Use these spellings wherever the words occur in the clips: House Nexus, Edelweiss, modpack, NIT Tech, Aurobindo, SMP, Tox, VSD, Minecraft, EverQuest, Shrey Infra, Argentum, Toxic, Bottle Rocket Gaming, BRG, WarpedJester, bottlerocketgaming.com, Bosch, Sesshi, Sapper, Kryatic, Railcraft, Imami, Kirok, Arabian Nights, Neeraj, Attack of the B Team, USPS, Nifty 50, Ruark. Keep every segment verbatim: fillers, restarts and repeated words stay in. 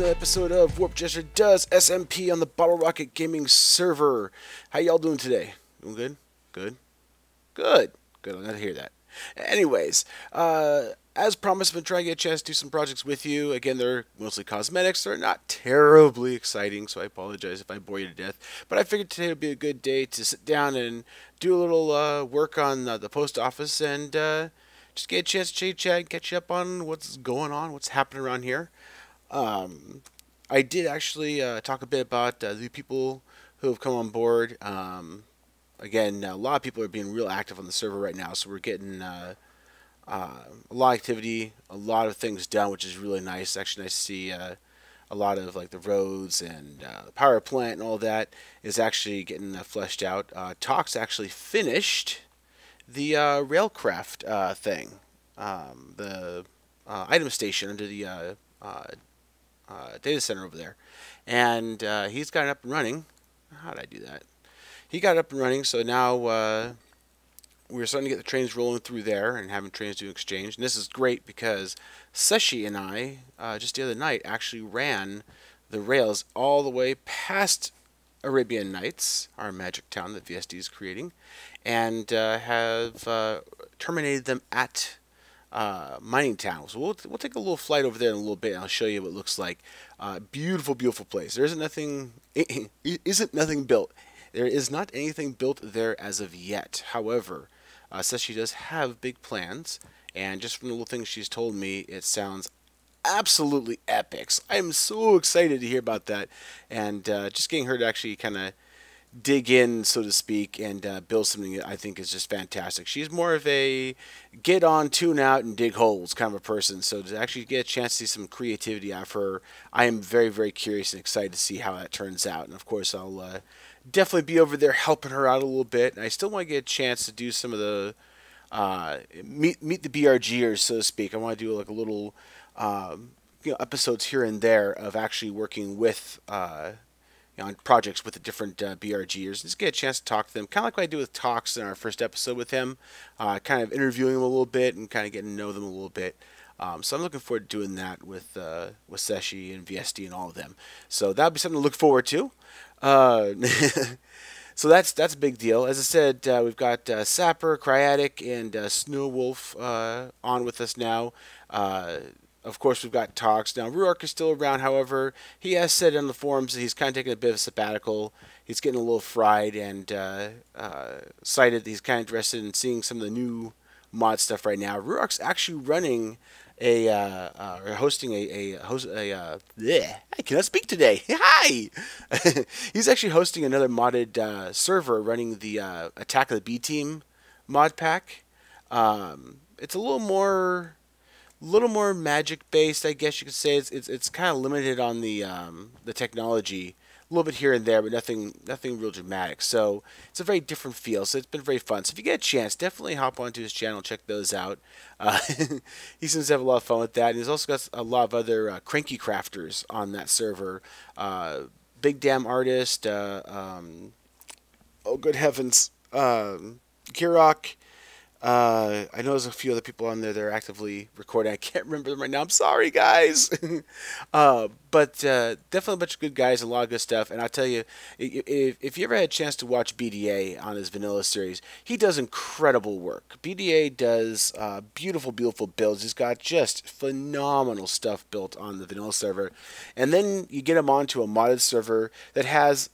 another episode of Warp Jester Does S M P on the Bottle Rocket Gaming server. How y'all doing today? Doing good? Good? Good. Good, I'm glad to hear that. Anyways, uh, as promised, I've been trying to get a chance to do some projects with you. Again, they're mostly cosmetics. They're not terribly exciting, so I apologize if I bore you to death. But I figured today would be a good day to sit down and do a little uh, work on uh, the post office and uh, just get a chance to chit-chat and catch you up on what's going on, what's happening around here. Um, I did actually uh, talk a bit about uh, the people who have come on board. Um, again, a lot of people are being real active on the server right now, so we're getting uh, uh, a lot of activity, a lot of things done, which is really nice. It's actually nice to see uh, a lot of like the roads and uh, the power plant and all that is actually getting uh, fleshed out. Uh, Tox actually finished the uh, Railcraft uh, thing, um, the uh, item station under the uh, uh, Uh, data center over there, and uh, he's got it up and running. How did I do that? He got it up and running, so now uh, we're starting to get the trains rolling through there and having trains do exchange. And this is great because Sesshi and I uh, just the other night actually ran the rails all the way past Arabian Nights, our magic town that V S D is creating, and uh, have uh, terminated them at Uh, mining town. So we'll, we'll take a little flight over there in a little bit and I'll show you what it looks like. Uh, beautiful, beautiful place. There isn't nothing, it isn't nothing built. There is not anything built there as of yet. However, uh, Sesshi does have big plans, and just from the little things she's told me, it sounds absolutely epic. So I'm so excited to hear about that, and uh, just getting her to actually kind of dig in, so to speak, and uh, build something that I think is just fantastic. She's more of a get on, tune out, and dig holes kind of a person. So to actually get a chance to see some creativity out of her, I am very, very curious and excited to see how that turns out. And of course, I'll uh, definitely be over there helping her out a little bit. And I still want to get a chance to do some of the uh, meet meet the B R Gers, so to speak. I want to do like a little um, you know, episodes here and there of actually working with. Uh, on projects with the different uh, B R Gers. Just get a chance to talk to them. Kind of like what I did with Tox in our first episode with him. Uh, kind of interviewing them a little bit and kind of getting to know them a little bit. Um, so I'm looking forward to doing that with uh, with Sesshi and V S D and all of them. So that'll be something to look forward to. Uh, so that's that's a big deal. As I said, uh, we've got uh, Sapper, Kryatic, and uh, SnoWolf uh, on with us now. Uh, Of course, we've got Tox. Now, Ruark is still around, however. He has said on the forums that he's kind of taking a bit of a sabbatical. He's getting a little fried and uh, uh, cited that he's kind of interested in seeing some of the new mod stuff right now. Ruark's actually running a, uh, uh, or hosting a, a, host, a uh, bleh, I cannot speak today. Hi! He's actually hosting another modded uh, server running the uh, Attack of the B Team mod pack. Um, it's a little more... little more magic based, I guess you could say. It's it's, it's kind of limited on the um, the technology, a little bit here and there, but nothing nothing real dramatic. So it's a very different feel. So it's been very fun. So if you get a chance, definitely hop onto his channel, check those out. Uh, he seems to have a lot of fun with that, and he's also got a lot of other uh, cranky crafters on that server. Uh, Big Damn Artist, uh, um, oh good heavens, um, Kirok. Uh, I know there's a few other people on there that are actively recording. I can't remember them right now. I'm sorry, guys. uh, but uh, definitely a bunch of good guys, a lot of good stuff. And I'll tell you, if, if you ever had a chance to watch B D A on his vanilla series, he does incredible work. B D A does uh, beautiful, beautiful builds. He's got just phenomenal stuff built on the vanilla server. And then you get him onto a modded server that has,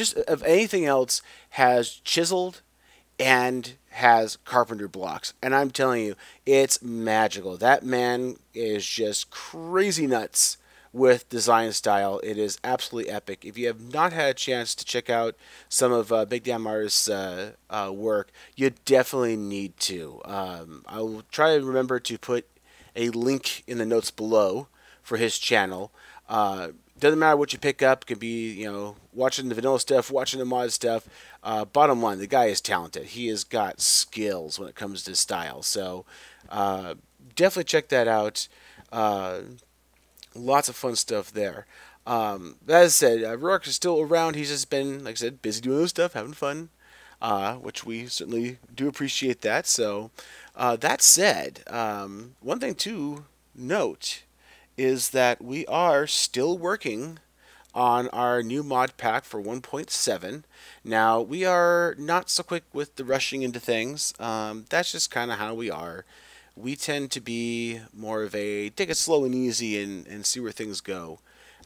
just of anything else, has chiseled and has carpenter blocks, and I'm telling you, it's magical. That man is just crazy nuts with design style. It is absolutely epic. If you have not had a chance to check out some of uh, Big Damn Artist's uh, uh, work, you definitely need to. Um, I will try to remember to put a link in the notes below for his channel. Uh, Doesn't matter what you pick up. It could be, you know, watching the vanilla stuff, watching the mod stuff. Uh, bottom line, the guy is talented. He has got skills when it comes to style. So uh, definitely check that out. Uh, lots of fun stuff there. Um, that said, uh, Ruark is still around. He's just been, like I said, busy doing those stuff, having fun, uh, which we certainly do appreciate that. So uh, that said, um, one thing to note is that we are still working on our new mod pack for one point seven. Now, we are not so quick with the rushing into things. Um, that's just kind of how we are. We tend to be more of a take it slow and easy and, and see where things go.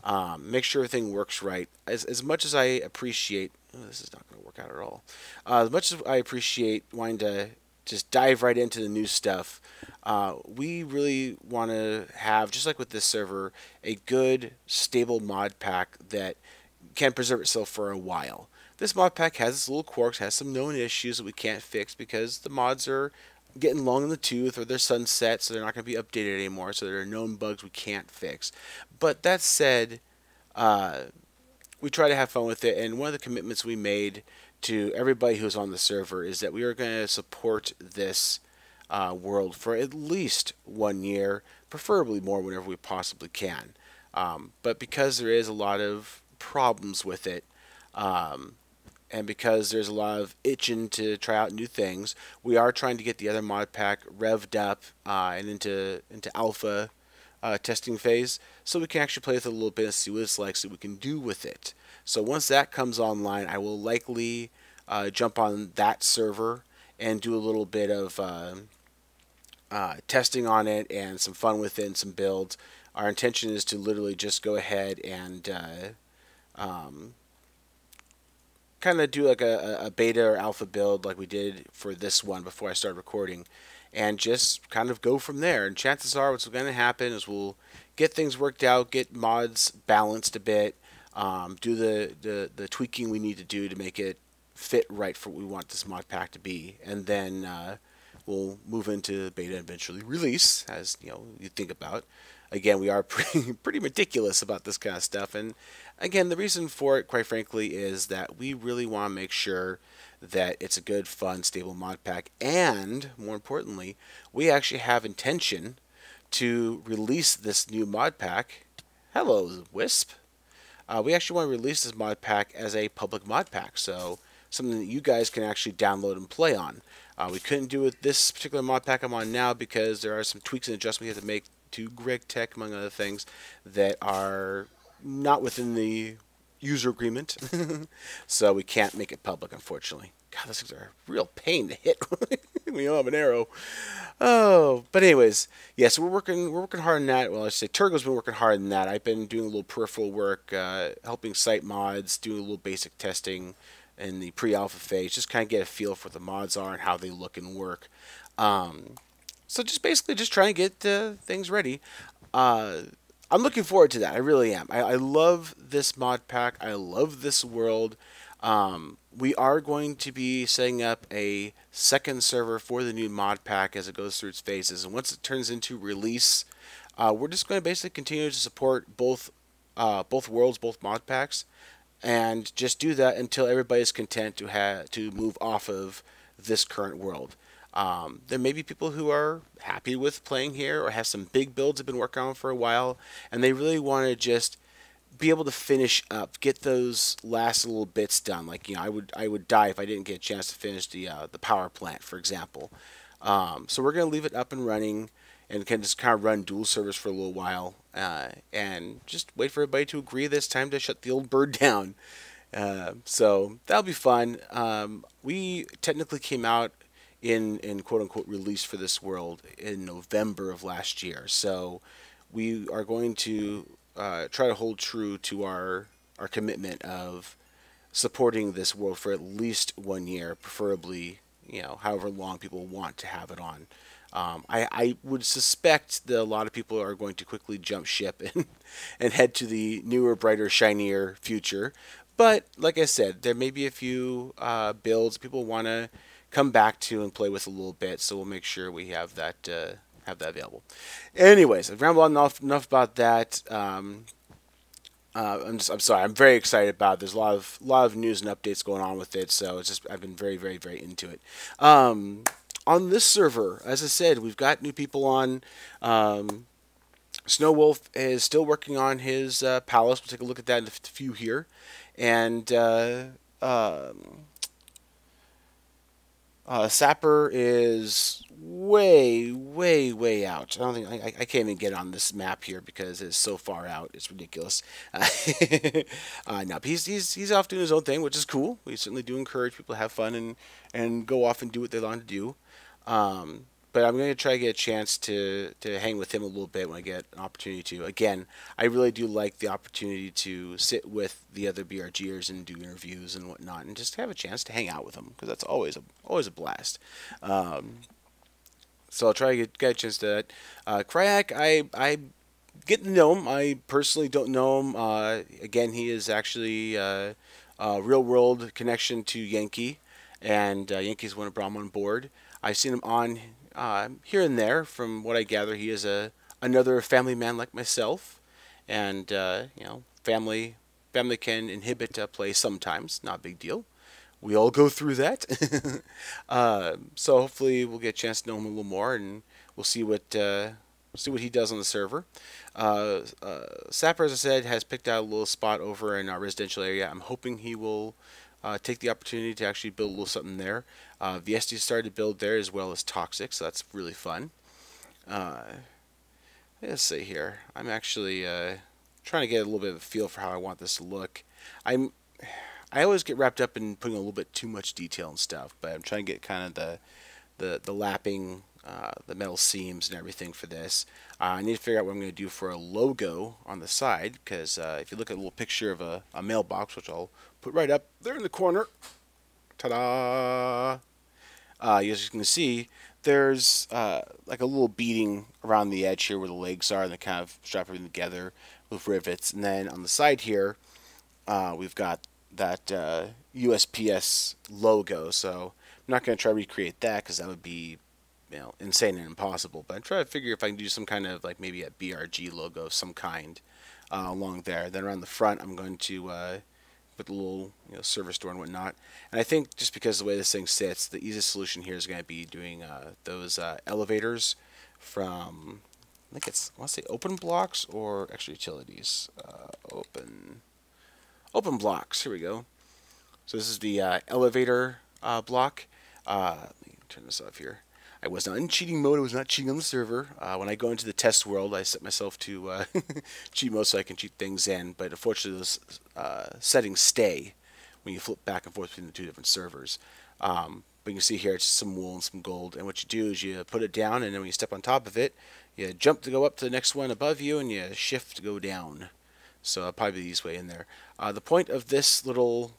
Um, make sure everything works right. As, as much as I appreciate... Oh, this is not going to work out at all. Uh, as much as I appreciate wanting to just dive right into the new stuff, uh, we really want to have, just like with this server, a good, stable mod pack that can preserve itself for a while. This mod pack has its little quirks, has some known issues that we can't fix because the mods are getting long in the tooth or they're sunset, so they're not going to be updated anymore, so there are known bugs we can't fix. But that said, uh, we try to have fun with it, and one of the commitments we made to everybody who's on the server is that we are going to support this uh, world for at least one year, preferably more whenever we possibly can. Um, but because there is a lot of problems with it, um, and because there's a lot of itching to try out new things, we are trying to get the other mod pack revved up uh, and into into alpha uh, testing phase, so we can actually play with it a little bit and see what it's like, so we can do with it. So once that comes online, I will likely uh, jump on that server and do a little bit of uh, uh, testing on it and some fun with it and some builds. Our intention is to literally just go ahead and uh, um, kind of do like a, a beta or alpha build like we did for this one before I start recording, and just kind of go from there. And chances are what's going to happen is we'll get things worked out, get mods balanced a bit, um, do the, the, the tweaking we need to do to make it fit right for what we want this mod pack to be, and then uh, we'll move into beta and eventually release, as you know, you think about. Again, we are pretty, pretty meticulous about this kind of stuff, and again, the reason for it, quite frankly, is that we really want to make sure that it's a good, fun, stable mod pack, and, more importantly, we actually have intention to release this new mod pack. Hello, Wisp. Uh, we actually want to release this mod pack as a public mod pack, so something that you guys can actually download and play on. Uh, we couldn't do it with this particular mod pack I'm on now because there are some tweaks and adjustments we have to make to GregTech, among other things, that are not within the user agreement. So we can't make it public, unfortunately. God, those things are a real pain to hit. We know I'm an arrow. Oh, but anyways, yeah, so we're working, we're working hard on that. Well, I should say Turgo's been working hard on that. I've been doing a little peripheral work, uh, helping site mods, doing a little basic testing in the pre-alpha phase, just kind of get a feel for what the mods are and how they look and work. Um... So just basically just trying to get uh, things ready. Uh, I'm looking forward to that. I really am. I, I love this mod pack. I love this world. Um, we are going to be setting up a second server for the new mod pack as it goes through its phases. And once it turns into release, uh, we're just going to basically continue to support both, uh, both worlds, both mod packs, and just do that until everybody's content to, ha to move off of this current world. Um, there may be people who are happy with playing here or have some big builds they've been working on for a while, and they really want to just be able to finish up, get those last little bits done. Like, you know, I would I would die if I didn't get a chance to finish the uh, the power plant, for example. Um, so we're going to leave it up and running and can just kind of run dual servers for a little while uh, and just wait for everybody to agree that it's time to shut the old bird down. Uh, so that'll be fun. Um, we technically came out in, in quote-unquote release for this world in November of last year. So we are going to uh, try to hold true to our, our commitment of supporting this world for at least one year, preferably, you know, however long people want to have it on. Um, I, I would suspect that a lot of people are going to quickly jump ship and, and head to the newer, brighter, shinier future. But like I said, there may be a few uh, builds people want to come back to and play with a little bit, so we'll make sure we have that uh, have that available. Anyways, I've rambled on enough enough about that. Um, uh, I'm just I'm sorry. I'm very excited about it. There's a lot of lot of news and updates going on with it, so it's just I've been very very very into it. Um, on this server, as I said, we've got new people on. Um, SnoWolf is still working on his uh, palace. We'll take a look at that in a few here, and. Uh, um, Uh, Sapper is way, way, way out. I don't think I, I can't even get on this map here because it's so far out. It's ridiculous. Uh, uh, no, he's he's he's off doing his own thing, which is cool. We certainly do encourage people to have fun and and go off and do what they want to do. Um, but I'm going to try to get a chance to to hang with him a little bit when I get an opportunity to. Again, I really do like the opportunity to sit with the other BRGers and do interviews and whatnot, and just have a chance to hang out with them, because that's always a always a blast. Um, so I'll try to get, get a chance to that. Uh, Kryatic, I I get to know him. I personally don't know him. Uh, again, he is actually uh, a real world connection to Yankee, and uh, Yankee's one who brought him on board. I've seen him on uh, here and there. From what I gather, he is a another family man like myself, and uh, you know, family family can inhibit uh, play sometimes. Not a big deal. We all go through that. uh, so hopefully we'll get a chance to know him a little more, and we'll see what uh, we'll see what he does on the server. Uh, uh, Sapper, as I said, has picked out a little spot over in our residential area. I'm hoping he will. Uh, take the opportunity to actually build a little something there. Uh, V S D started to build there as well as Toxic, so that's really fun. Uh, let's see here. I'm actually uh, trying to get a little bit of a feel for how I want this to look. I'm, I always get wrapped up in putting a little bit too much detail and stuff, but I'm trying to get kind of the, the, the lapping, uh, the metal seams and everything for this. Uh, I need to figure out what I'm going to do for a logo on the side, because uh, if you look at a little picture of a, a mailbox, which I'll put right up there in the corner. Ta-da! Uh, as you can see, there's uh, like a little beading around the edge here where the legs are, and they kind of strap everything together with rivets. And then on the side here, uh, we've got that uh, U S P S logo. So I'm not going to try to recreate that because that would be, you know, insane and impossible. But I'm trying to figure if I can do some kind of like maybe a B R G logo of some kind uh, along there. Then around the front, I'm going to uh, with a little, you know, service door and whatnot. And I think just because of the way this thing sits, the easiest solution here is going to be doing uh, those uh, elevators from, I think it's, I want to say open blocks or extra utilities. Uh, open, open blocks. Here we go. So this is the uh, elevator uh, block. Uh, let me turn this off here. I was not in cheating mode. I was not cheating on the server. Uh, when I go into the test world, I set myself to uh, cheat mode so I can cheat things in. But unfortunately, those uh, settings stay when you flip back and forth between the two different servers. Um, but you can see here, it's some wool and some gold. And what you do is you put it down, and then when you step on top of it, you jump to go up to the next one above you, and you shift to go down. So I'll probably be the easiest way in there. Uh, the point of this little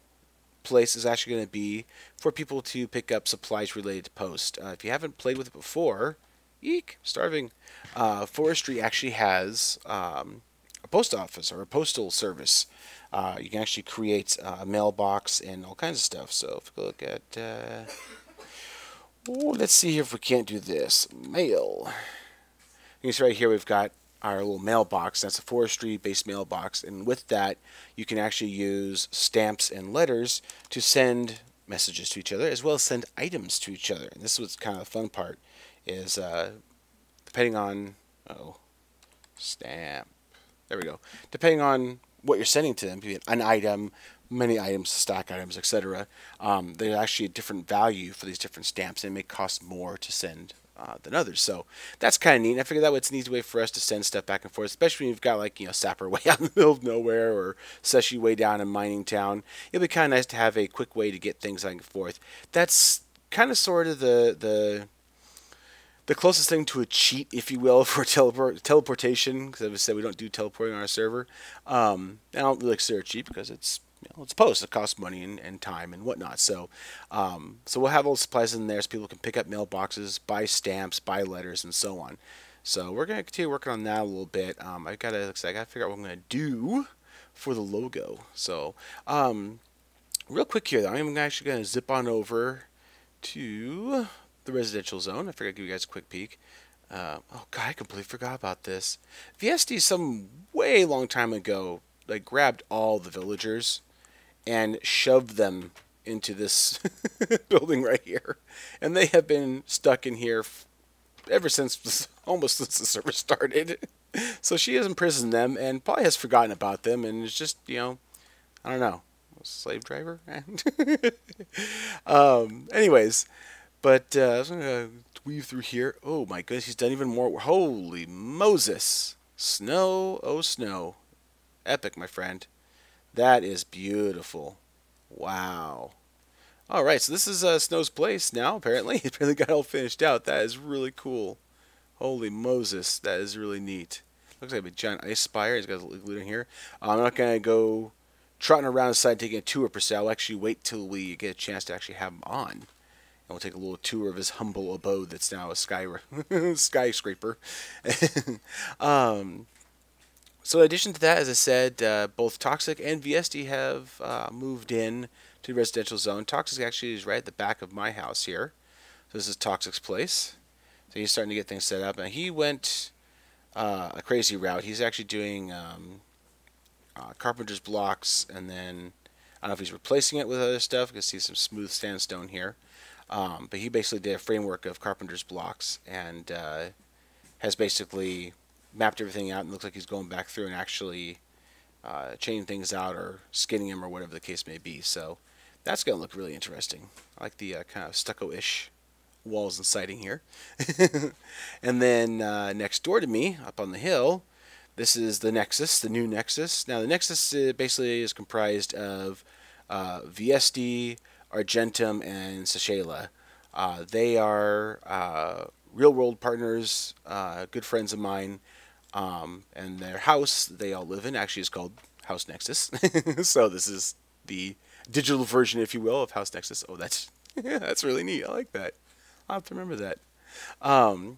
place is actually going to be for people to pick up supplies related to post. Uh, if you haven't played with it before, eek, starving. Uh, Forestry actually has um, a post office or a postal service. Uh, you can actually create a mailbox and all kinds of stuff. So if we look at, uh, ooh, let's see if we can't do this. Mail. You can see right here we've got our little mailbox. That's a Forestry-based mailbox, and with that, you can actually use stamps and letters to send messages to each other, as well as send items to each other. And this is what's kind of the fun part, is uh, depending on, uh oh, stamp. There we go. Depending on what you're sending to them, be it an item, many items, stock items, et cetera. Um, there's actually a different value for these different stamps, and it may cost more to send Uh, than others. So that's kind of neat. And I figured that it's an easy way for us to send stuff back and forth, especially when you've got, like, you know, Sapper way out in the middle of nowhere or Sesshi way down in mining town. It'll be kind of nice to have a quick way to get things back and forth. That's kind of sort of the the the closest thing to a cheat, if you will, for teleport teleportation, because as I said, we don't do teleporting on our server. Um, I don't really consider it cheap because it's, you know, it's post. It costs money and, and time and whatnot. So, um, so we'll have all the supplies in there so people can pick up mailboxes, buy stamps, buy letters, and so on. So we're gonna continue working on that a little bit. Um, I gotta, like I said, I gotta figure out what I'm gonna do for the logo. So, um, real quick here, though, I'm actually gonna zip on over to the residential zone. I figured I'd give you guys a quick peek. Uh, oh God, I completely forgot about this. V S D, some way long time ago, like, grabbed all the villagers and shoved them into this building right here, and they have been stuck in here f ever since this, almost since the server started. So she has imprisoned them and probably has forgotten about them, and it's just, you know, I don't know, slave driver. um, anyways, But uh, I was going to weave through here. Oh, my goodness. He's done even more. Holy Moses. Snow. Oh, snow. Epic, my friend. That is beautiful. Wow. All right. So this is uh, Snow's place now, apparently. He apparently got all finished out. That is really cool. Holy Moses. That is really neat. Looks like a giant ice spire. He's got a loot in here. Uh, I'm not going to go trotting around the side taking a tour per se. I'll actually wait till we get a chance to actually have him on. And we'll take a little tour of his humble abode that's now a sky skyscraper. um, so in addition to that, as I said, uh, both Toxic and V S D have uh, moved in to the residential zone. Toxic actually is right at the back of my house here. So this is Toxic's place. So he's starting to get things set up. And he went uh, a crazy route. He's actually doing um, uh, carpenter's blocks. And then, I don't know if he's replacing it with other stuff. You can see some smooth sandstone here. Um, but he basically did a framework of carpenter's blocks and uh, has basically mapped everything out, and looks like he's going back through and actually uh, chaining things out or skinning them or whatever the case may be. So that's going to look really interesting. I like the uh, kind of stucco-ish walls and siding here. And then uh, next door to me, up on the hill, this is the Nexus, the new Nexus. Now the Nexus uh, basically is comprised of uh, V S D, Argentum, and Sashayla. Uh, they are uh, real-world partners, uh, good friends of mine, um, and their house they all live in actually is called House Nexus. So this is the digital version, if you will, of House Nexus. Oh, that's yeah, that's really neat. I like that. I'll have to remember that. Um,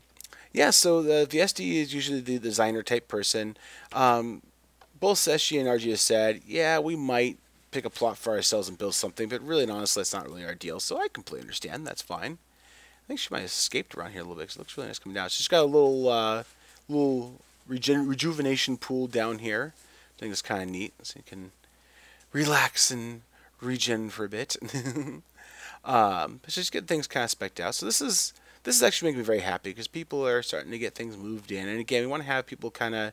yeah, so the V S D is usually the designer-type person. Um, both Sesshi and R G said, yeah, we might pick a plot for ourselves and build something, but really and honestly, that's not really our deal, so I completely understand. That's fine. I think she might have escaped around here a little bit, because it looks really nice coming down. She's got a little uh, little reju rejuvenation pool down here. I think it's kind of neat, so you can relax and regen for a bit. um, but she's getting things kind of specked out, so this is, this is actually making me very happy, because people are starting to get things moved in, and again, we want to have people kind of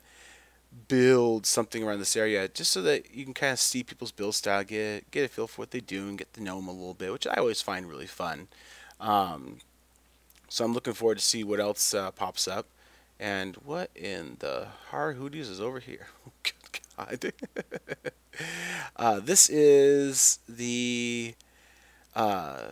build something around this area just so that you can kind of see people's build style, get get a feel for what they do and get to know them a little bit, which I always find really fun. Um, so I'm looking forward to see what else uh, pops up. And what in the har hoodies is over here? Good God. uh, this is the uh,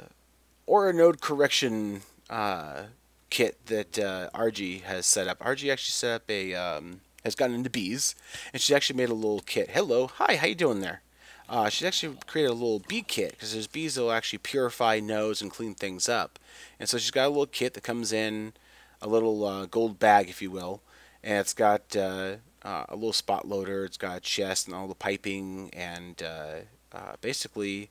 error node correction uh, kit that uh, R G has set up. R G actually set up a um, has gotten into bees, and she's actually made a little kit. Hello, hi, how you doing there? Uh, she's actually created a little bee kit, because there's bees that will actually purify nodes and clean things up. And so she's got a little kit that comes in a little uh, gold bag, if you will, and it's got uh, uh, a little spot loader, it's got a chest and all the piping, and uh, uh, basically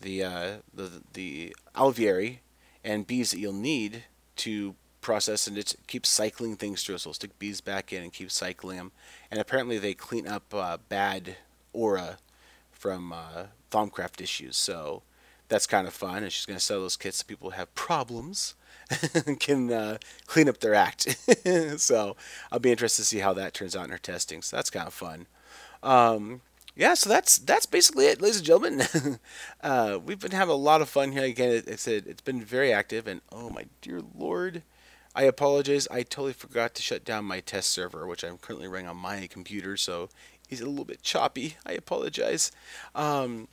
the, uh, the, the alveary and bees that you'll need to process, and it keeps cycling things through, so we'll stick bees back in and keep cycling them, and apparently they clean up uh, bad aura from uh, Thaumcraft issues, so that's kind of fun, and she's going to sell those kits so people who have problems can uh, clean up their act. So I'll be interested to see how that turns out in her testing, so that's kind of fun. Um, yeah, so that's that's basically it, ladies and gentlemen. uh, we've been having a lot of fun here. Again, it, it's, a, it's been very active, and oh my dear Lord, I apologize, I totally forgot to shut down my test server, which I'm currently running on my computer, so it's a little bit choppy. I apologize. Um,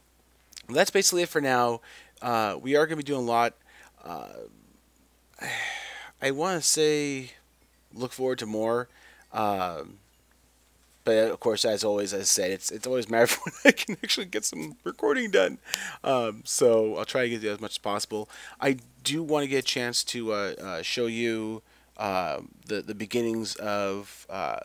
that's basically it for now. Uh, we are going to be doing a lot. Uh, I want to say look forward to more. Um, but, of course, as always, as I said, it's, it's always a matter of when I can actually get some recording done. Um, so I'll try to get to as much as possible. I do want to get a chance to uh, uh, show you uh, the, the beginnings of uh,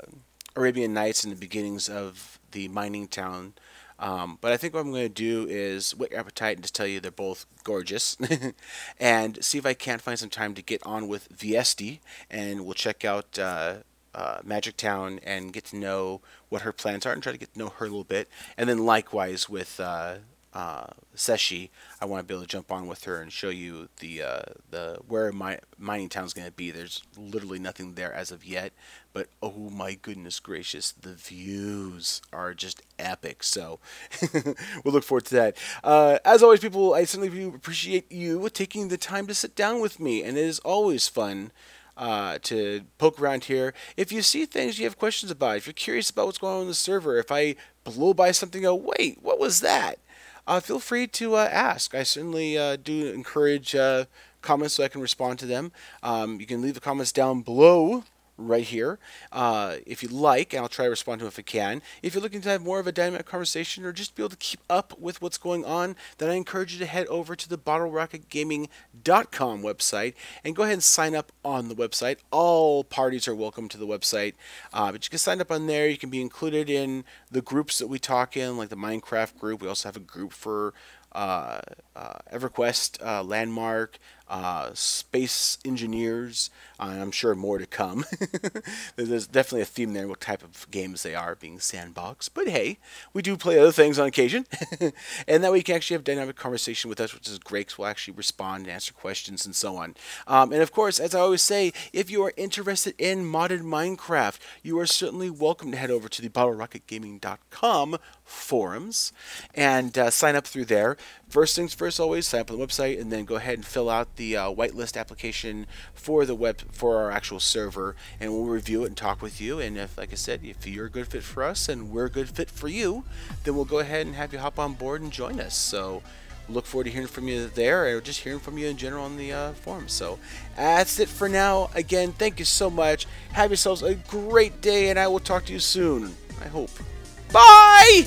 Arabian Nights and the beginnings of the mining town. Um, but I think what I'm going to do is whet your appetite and just tell you they're both gorgeous, and see if I can't find some time to get on with V S D, and we'll check out Uh, Uh, Magic Town and get to know what her plans are and try to get to know her a little bit, and then likewise with uh, uh, Sesshi, I want to be able to jump on with her and show you the uh, the where my mining town is going to be. There's literally nothing there as of yet, but oh my goodness gracious, the views are just epic. So we'll look forward to that. Uh, as always, people, I certainly do appreciate you taking the time to sit down with me, and it is always fun Uh, to poke around here. If you see things you have questions about, if you're curious about what's going on in the server, if I blow by something, oh wait, what was that? Uh, feel free to uh, ask. I certainly uh, do encourage uh, comments so I can respond to them. Um, you can leave the comments down below right here uh, if you like, and I'll try to respond to them if I can. If you're looking to have more of a dynamic conversation or just be able to keep up with what's going on, then I encourage you to head over to the bottle rocket gaming dot com website and go ahead and sign up on the website. All parties are welcome to the website, uh, but you can sign up on there. You can be included in the groups that we talk in, like the Minecraft group. We also have a group for uh, uh, EverQuest, uh, Landmark, Uh, space engineers, uh, and I'm sure more to come. There's definitely a theme there, what type of games they are, being sandbox. But hey, we do play other things on occasion. And that way you can actually have dynamic conversation with us, which is great, because we'll actually respond and answer questions and so on. Um, and of course, as I always say, if you are interested in modded Minecraft, you are certainly welcome to head over to the bottle rocket gaming dot com forums and uh, sign up through there. First things first, always sign up on the website, and then go ahead and fill out the the uh, whitelist application for the web for our actual server, and we'll review it and talk with you. And if, like I said, if you're a good fit for us and we're a good fit for you, then we'll go ahead and have you hop on board and join us. So look forward to hearing from you there, or just hearing from you in general on the uh, forum. So that's it for now. Again, thank you so much. Have yourselves a great day, and I will talk to you soon, I hope. Bye.